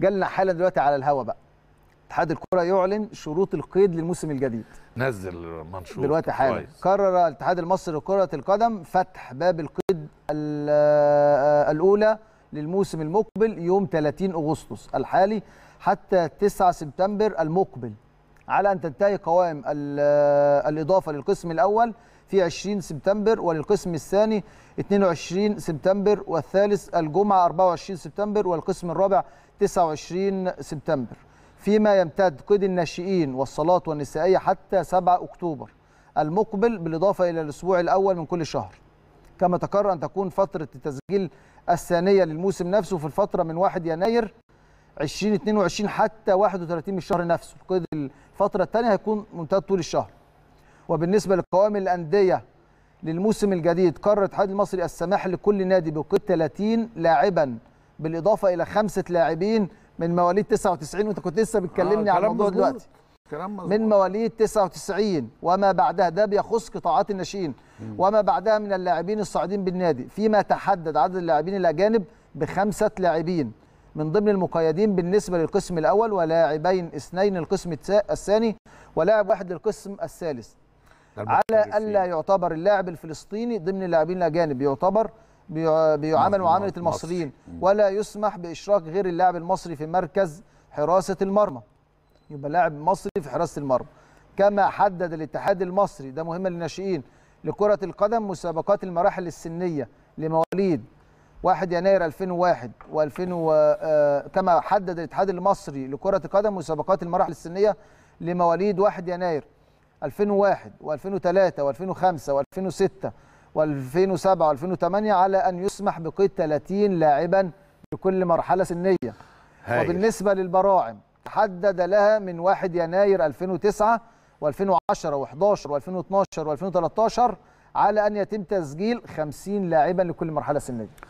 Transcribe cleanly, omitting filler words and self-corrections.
جالنا حالا دلوقتي على الهوا بقى، اتحاد الكرة يعلن شروط القيد للموسم الجديد. نزل منشور دلوقتي حالا. قرر الاتحاد المصري لكرة القدم فتح باب القيد الأولى للموسم المقبل يوم 30 أغسطس الحالي حتى 9 سبتمبر المقبل، على أن تنتهي قوائم الإضافة للقسم الأول في 20 سبتمبر، وللقسم الثاني 22 سبتمبر، والثالث الجمعة 24 سبتمبر، والقسم الرابع 29 سبتمبر. فيما يمتد قيد الناشئين والصالات والنسائية حتى 7 أكتوبر المقبل، بالإضافة إلى الأسبوع الأول من كل شهر. كما تقرر أن تكون فترة التسجيل الثانية للموسم نفسه في الفترة من 1 يناير 2022 حتى 31 من الشهر نفسه. قيد الفترة الثانية هيكون ممتد طول الشهر. وبالنسبة لقوائم الأندية للموسم الجديد، قرر الاتحاد المصري السماح لكل نادي بقيد 30 لاعبا، بالإضافة إلى 5 لاعبين من مواليد 99. وأنت كنت لسه بتكلمني على الموضوع دلوقتي. من مواليد 99 وما بعدها، ده بيخص قطاعات الناشئين وما بعدها من اللاعبين الصاعدين بالنادي. فيما تحدد عدد اللاعبين الأجانب ب5 لاعبين من ضمن المقيدين بالنسبة للقسم الأول، ولاعبين 2 للقسم الثاني، ولاعب 1 للقسم الثالث. على ألا يعتبر اللاعب الفلسطيني ضمن اللاعبين الأجانب، يعتبر بيعامل معاملة المصريين، ولا يسمح بإشراك غير اللاعب المصري في مركز حراسة المرمى. يبقى لاعب مصري في حراسة المرمى. كما حدد الاتحاد المصري، ده مهمة للناشئين لكرة القدم، مسابقات المراحل السنية لمواليد 1 يناير 2001 كما حدد الاتحاد المصري لكرة القدم مسابقات المراحل السنية لمواليد 1 يناير 2001 و2003 و2005 و2006 و2007 و2008 على أن يسمح بقيد 30 لاعبا لكل مرحلة سنية. وبالنسبة للبراعم، تحدد لها من 1 يناير 2009 و2010 و11 و2012 و2013 على أن يتم تسجيل 50 لاعبا لكل مرحلة سنية.